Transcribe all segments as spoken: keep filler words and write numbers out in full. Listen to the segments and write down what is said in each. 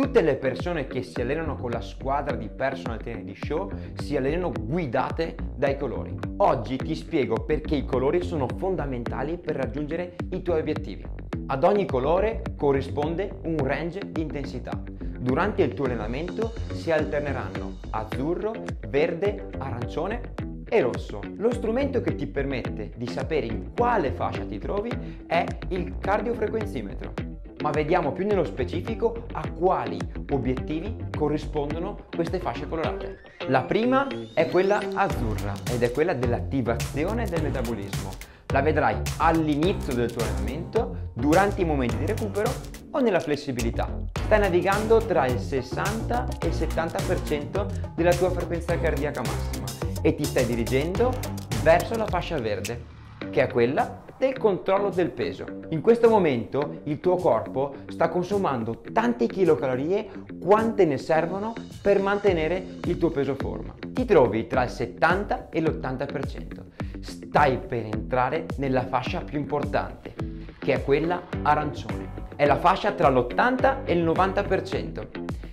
Tutte le persone che si allenano con la squadra di personal trainer di Show si allenano guidate dai colori. Oggi ti spiego perché i colori sono fondamentali per raggiungere i tuoi obiettivi. Ad ogni colore corrisponde un range di intensità. Durante il tuo allenamento si alterneranno azzurro, verde, arancione e rosso. Lo strumento che ti permette di sapere in quale fascia ti trovi è il cardiofrequenzimetro. Ma vediamo più nello specifico a quali obiettivi corrispondono queste fasce colorate. La prima è quella azzurra ed è quella dell'attivazione del metabolismo. La vedrai all'inizio del tuo allenamento, durante i momenti di recupero o nella flessibilità. Stai navigando tra il sessanta e il settanta per cento della tua frequenza cardiaca massima e ti stai dirigendo verso la fascia verde, che è quella del controllo del peso. In questo momento il tuo corpo sta consumando tante chilocalorie quante ne servono per mantenere il tuo peso forma. Ti trovi tra il settanta e l'ottanta per cento. Stai per entrare nella fascia più importante, che è quella arancione. È la fascia tra l'ottanta e il novanta per cento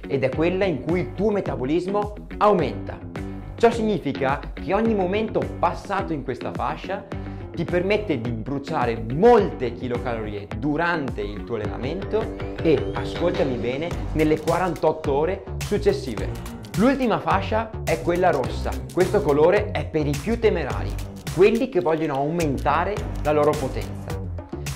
ed è quella in cui il tuo metabolismo aumenta. Ciò significa che ogni momento passato in questa fascia ti permette di bruciare molte chilocalorie durante il tuo allenamento e, ascoltami bene, nelle quarantotto ore successive. L'ultima fascia è quella rossa. Questo colore è per i più temerari, quelli che vogliono aumentare la loro potenza.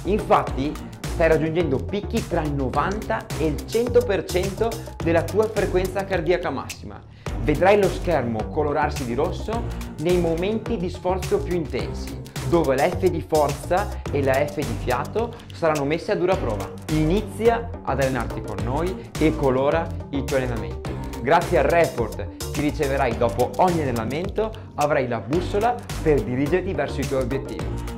Infatti, stai raggiungendo picchi tra il novanta e il cento per cento della tua frequenza cardiaca massima. Vedrai lo schermo colorarsi di rosso nei momenti di sforzo più intensi, dove la F di forza e la F di fiato saranno messe a dura prova. Inizia ad allenarti con noi e colora i tuoi allenamenti. Grazie al report che riceverai dopo ogni allenamento avrai la bussola per dirigerti verso i tuoi obiettivi.